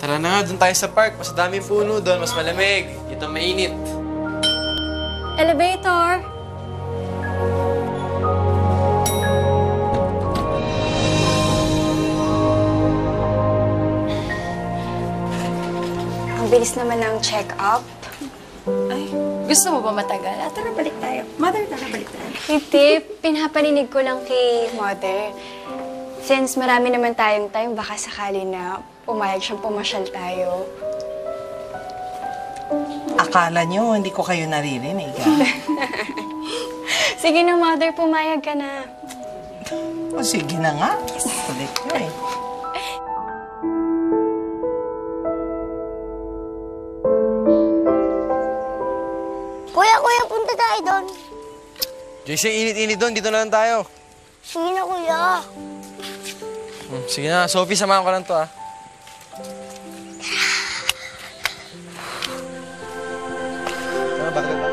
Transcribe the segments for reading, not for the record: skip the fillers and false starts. Tara na nga, doon tayo sa park. Mas daming puno doon, mas malamig. Dito mainit. Elevator! Ang bilis naman ng check-up. Ay, gusto mo ba matagal? Ah, tara, balik tayo. Mother, tara, balik tayo. Hindi, pinapaninig ko lang kay Mother. Since marami naman tayong time, baka sakali na pumayag siyang pumasyal tayo. Akala niyo, hindi ko kayo naririnig, ha? Sige na, Mother, pumayag ka na. O, sige na nga. Kulit ko, eh. Kuya, punta tayo doon. Jason, init-init doon. Dito na lang tayo. Sige na, kuya. Sige na. Sophie, samahan ko lang to, ah. Tara, bakit ba?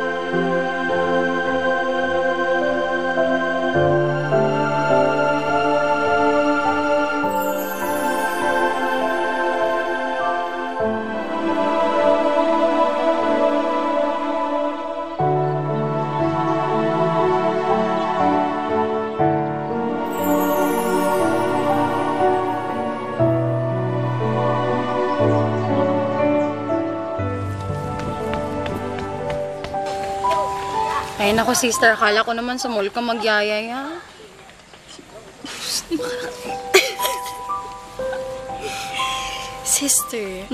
Ay, naku, sister. Akala ko naman sa mall ka magyayaya. Sister,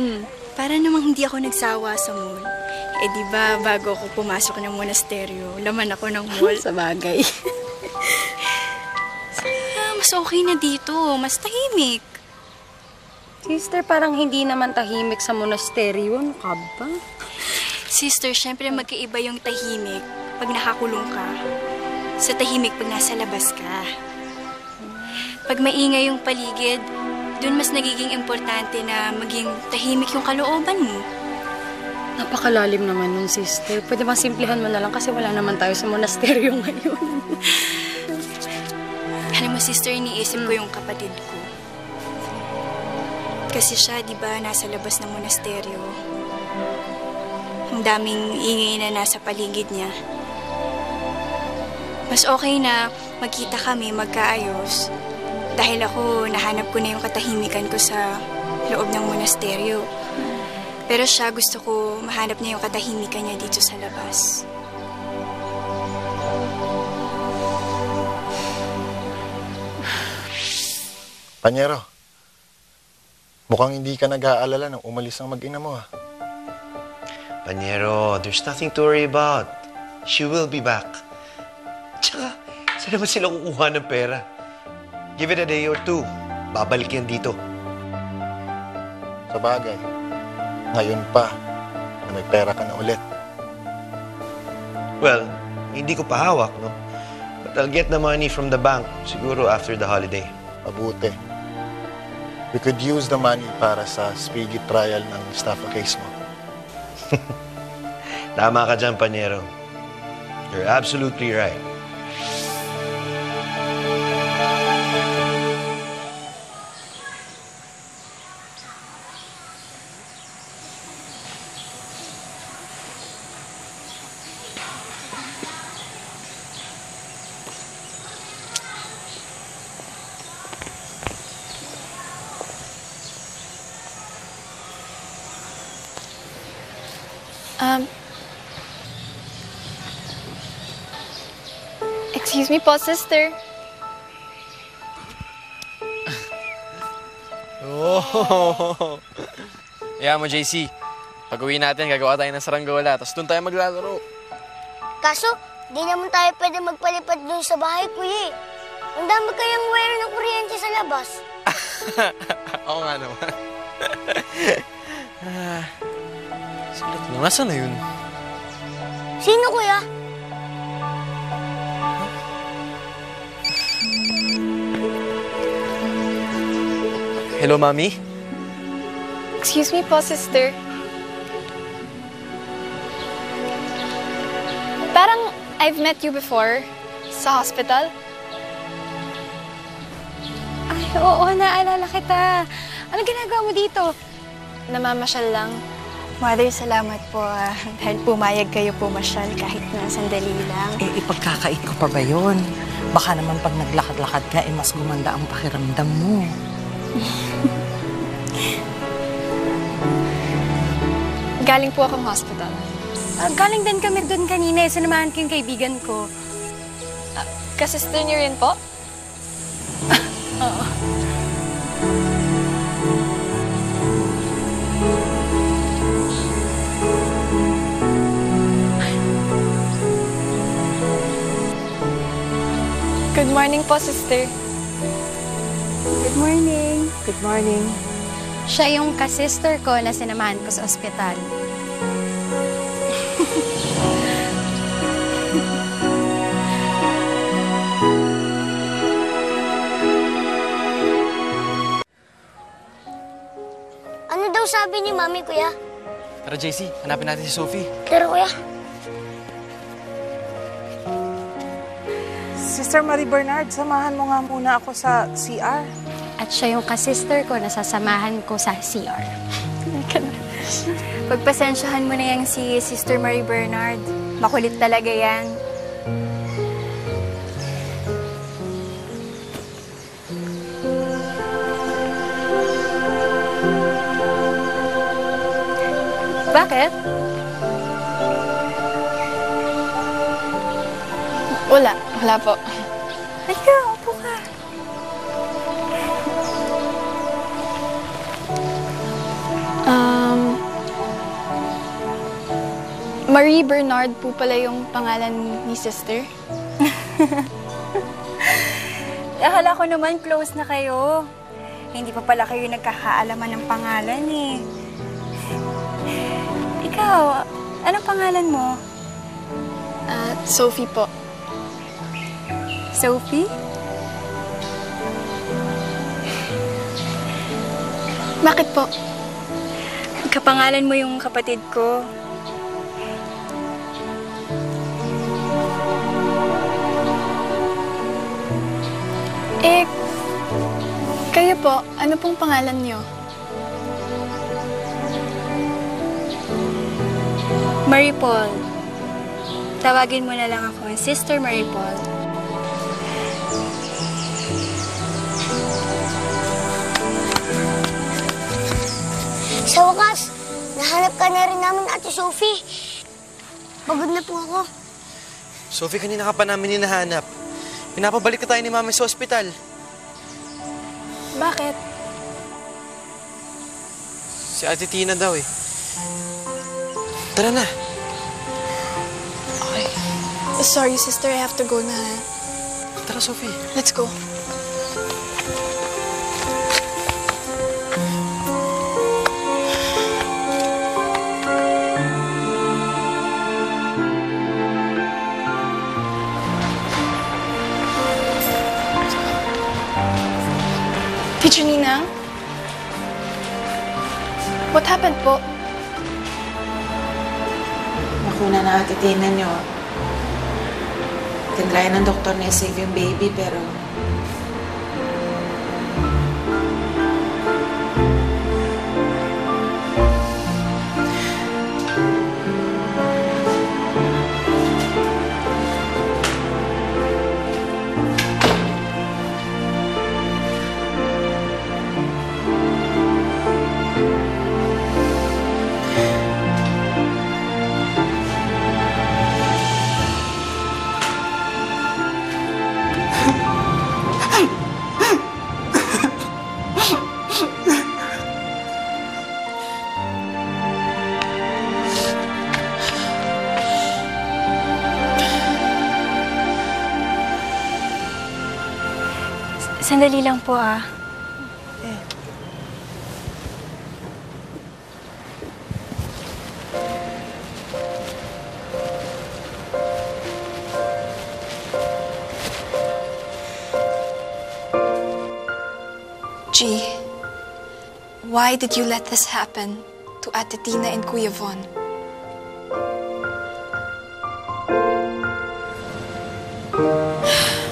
para namang hindi ako nagsawa sa mall. Eh, di ba, bago ako pumasok ng monasteryo, laman ako ng mall. Sa bagay. Mas okay na dito. Mas tahimik. Sister, parang hindi naman tahimik sa monasteryo. Ano ka ba? Sister, syempre magkaiba yung tahimik pag nakakulong ka, sa tahimik pag nasa labas ka. Pag maingay yung paligid, dun mas nagiging importante na maging tahimik yung kalooban mo. Napakalalim naman nun, sister. Pwede bang simplihan mo na lang kasi wala naman tayo sa monasteryo ngayon. Alam mo, sister, iniisip ko yung kapatid ko. Kasi siya, di ba, nasa labas ng monasteryo. Ang daming ingay na nasa paligid niya. Mas okay na magkita kami, magkaayos. Dahil ako, nahanap ko na yung katahimikan ko sa loob ng monasteryo. Pero siya, gusto ko mahanap niya yung katahimikan niya dito sa labas. Panyero, mukhang hindi ka nag-aalala nang umalis ang mag-ina mo, ha? Panyero, there's nothing to worry about. She will be back. Tsaka, saan naman sila kukuha ng pera? Give it a day or two. Babalik yan dito. Sa bagay, ngayon pa na may pera ka na ulit. Well, hindi ko pa hawak, no? But I'll get the money from the bank, siguro after the holiday. Mabuti. We could use the money para sa speedy trial ng staffa case mo. Tama ka dyan, Panyero. You're absolutely right. Excuse me po, sister. Oh. Kaya mo, JC. Pag-uwi natin, gagawa tayo ng saranggola. Tapos doon tayo maglalaro. Kaso, di naman tayo pwede magpalipad doon sa bahay, kuya. Ang dami kayang wire ng kuryente sa labas. Oo nga naman. Sulat na. Nasaan na yun? Sino, kuya? Hello, Mommy? Excuse me po, sister. Parang I've met you before sa hospital. Ay, oo, naalala kita. Anong ginagawa mo dito? namamasyal lang. Mother, salamat po dahil pumayag kayo pumasyal kahit na sandali lang. Eh, ipagkakait ko pa ba yun? Baka naman pag naglakad-lakad ka, eh, mas gumanda ang pakiramdam mo. Galing po akong hospital. Galing din kami doon kanina. Sinamahan ko yung kaibigan ko. Kasister niyo rin po? Oo. Good morning po, sister. Good morning. Good morning. Siya yung kasister ko na sinamahan ko sa ospital. Ano daw sabi ni Mami, Kuya? Tara, JC. Hanapin natin si Sophie. Tara, Kuya. Sister Marie Bernard, samahan mo nga muna ako sa CR. At siya yung kasister ko na sasamahan ko sa CR. Pagpasensyahan mo na yan si Sister Marie Bernard. Makulit talaga yan. Bakit? Wala. Wala po. Halika, upo ka. Marie Bernard po pala yung pangalan ni sister. Akala ko naman close na kayo. Hindi pa pala kayo nagkakaalaman ng pangalan eh. Ikaw, anong pangalan mo? Sophie po. Sophie? Bakit po? Kapangalan mo yung kapatid ko. Eh, kayo po, ano pong pangalan niyo? Marie Paul. Tawagin mo na lang ako, Sister Marie Paul. Sa wakas, nahanap ka na rin namin, Ate Sophie. Pagod na po ako. Sophie, kanina ka pa namin hinahanap. Pinapabalik ka tayo ni Mami sa ospital. Bakit? Si Ate Tina daw eh. Tara na. Okay. Sorry, sister. I have to go na. Tara, Sophie. Let's go. Teacher Nina? What happened po? Nakuna na Ate Tina nyo. Tinry ng doktor na i-save yung baby, pero... Sandali lang po ah. Eh. G, why did you let this happen to Ate Tina and Kuya Von?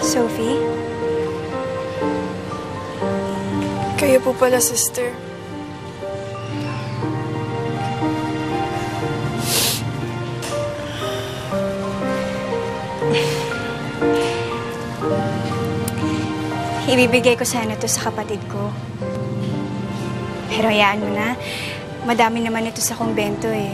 Sophie? Kayo po pala, sister. Ibibigay ko sana ito sa kapatid ko. Pero hayaan mo na. Madami naman ito sa kumbento eh.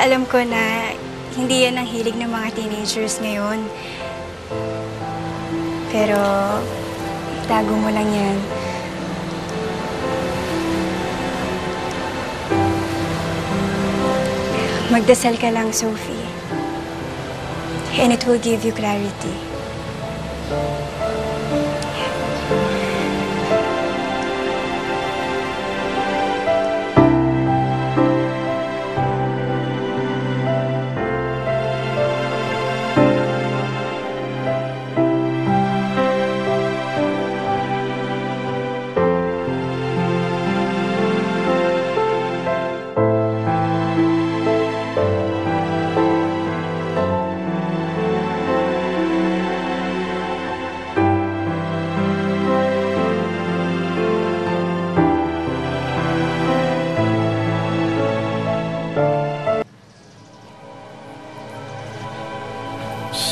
Alam ko na hindi yan ang hilig ng mga teenagers ngayon. Pero itago mo lang yan. Magdasal ka lang, Sophie. And it will give you clarity.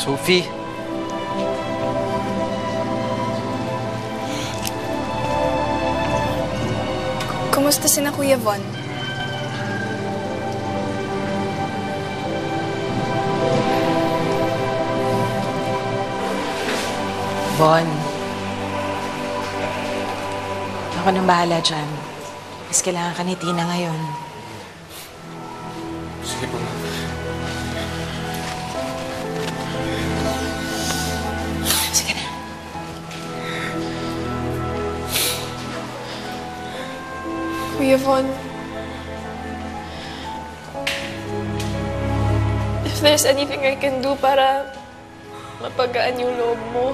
Sophie. Kumusta sina Kuya Von? Von. Ako nang bahala dyan. Mas kailangan ka ni Tina ngayon. Sige po na. Kuya Von, if there's anything I can do para mapagaan yung loob mo,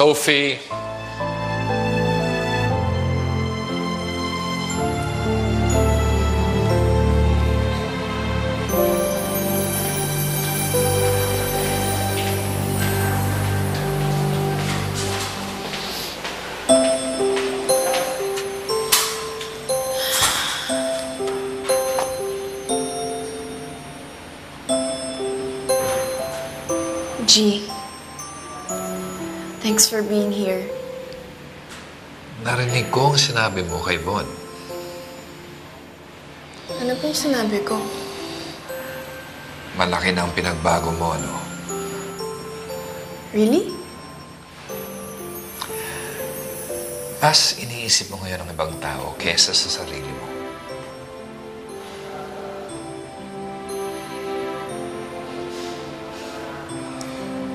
Sophie. G. Thanks for being here. Narinig ko ang sinabi mo kay Von. Ano pong sinabi ko? Malaki na ang pinagbago mo, ano? Really? Mas iniisip mo ngayon ang ibang tao kesa sa sarili mo.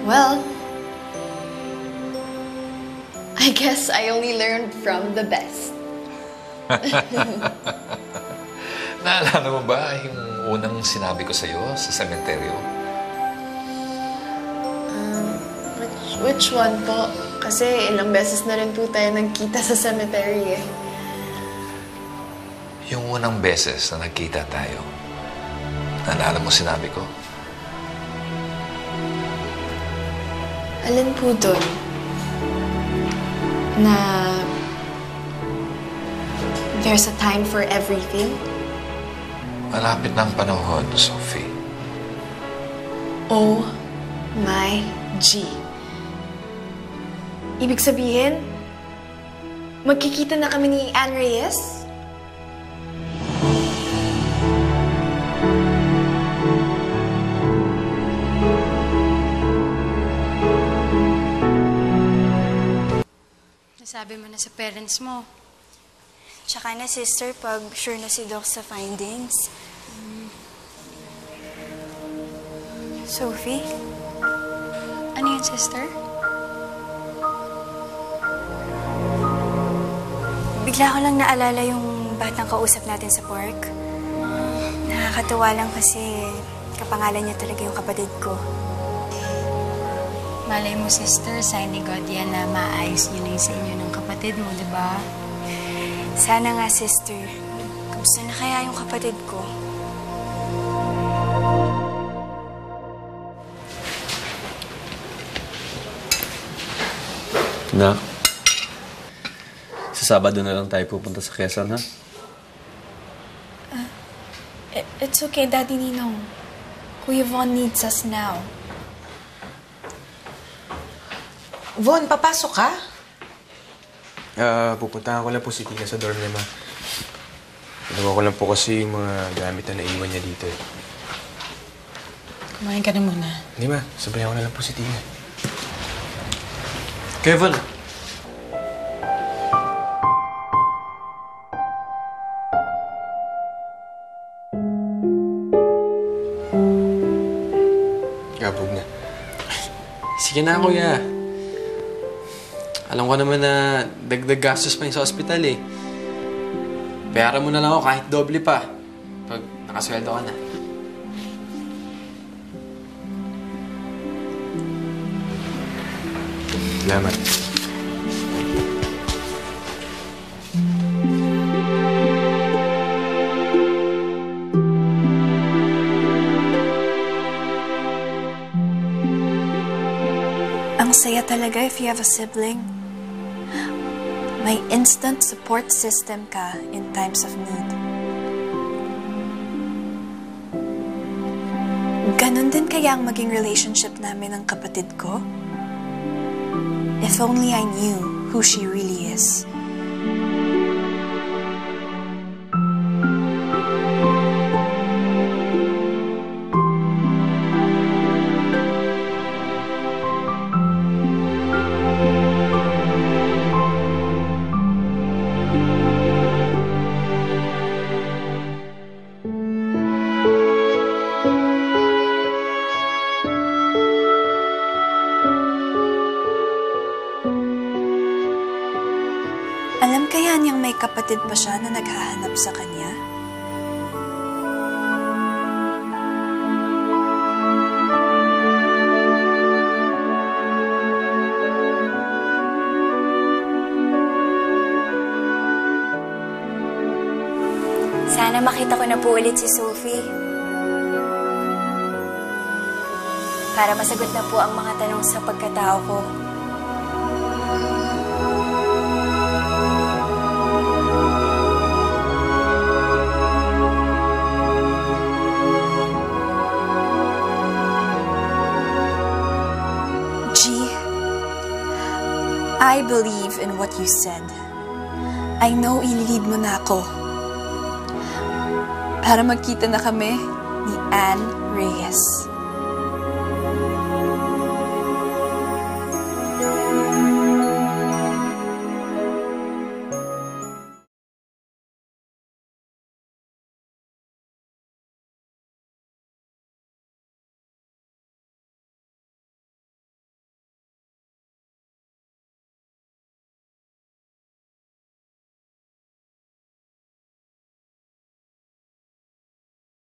Well, I guess I only learned from the best. Naalala mo ba yung unang sinabi ko sa'yo sa sementeryo? Which one po? Kasi ilang beses na rin po tayo nagkita sa cemetery eh. Yung unang beses na nagkita tayo, naalala mo sinabi ko? Alin po doon? Na there's a time for everything? Malapit ng panahon, Sophie. Oh my G. Ibig sabihin, magkikita na kami ni Anne Reyes? Sabi mo na sa parents mo, Tsaka na, sister, pag sure na si Doc sa findings. Sophie? Ano yun, sister? Bigla ko lang naalala yung batang kausap natin sa park. Nakakatuwa lang kasi kapangalan niya talaga yung kapatid ko. Malay mo, sister, sign ni God yan na maayos niyo na yung sa inyo ng kapatid mo, di ba? Sana nga, sister. Kamusta na kaya yung kapatid ko? Na, sa Sabado na lang tayo pupunta sa Quezon, ha? It's okay, Daddy Ninong. Kuya Von needs us now. Von, papasok ka? Pupunta ako lang po si Tina sa dorm niya, ma. Pinawa ko lang po kasi yung mga gamit na naiwan niya dito. Kumain ka na muna. Hindi, ma. Sabayan ko na lang po si Tina. Kevin! Gabog na. Sige na, kuya. Alam ko naman na dagdag gastos pa yun sa ospital eh. Bayaran mo na lang ako kahit doble pa. Pag nakasweldo ka na. Salamat. Ang saya talaga if you have a sibling. May instant support system ka in times of need. Ganon din kaya ang maging relationship namin ng kapatid ko? If only I knew who she really is. Alam kaya niyang may kapatid pa siya na naghahanap sa kanya? Sana makita ko na po ulit si Sophie. Para masagot na po ang mga tanong sa pagkatao ko. I believe in what you said. I know ililid mo na ako. Para magkita na kami ni Anne Reyes.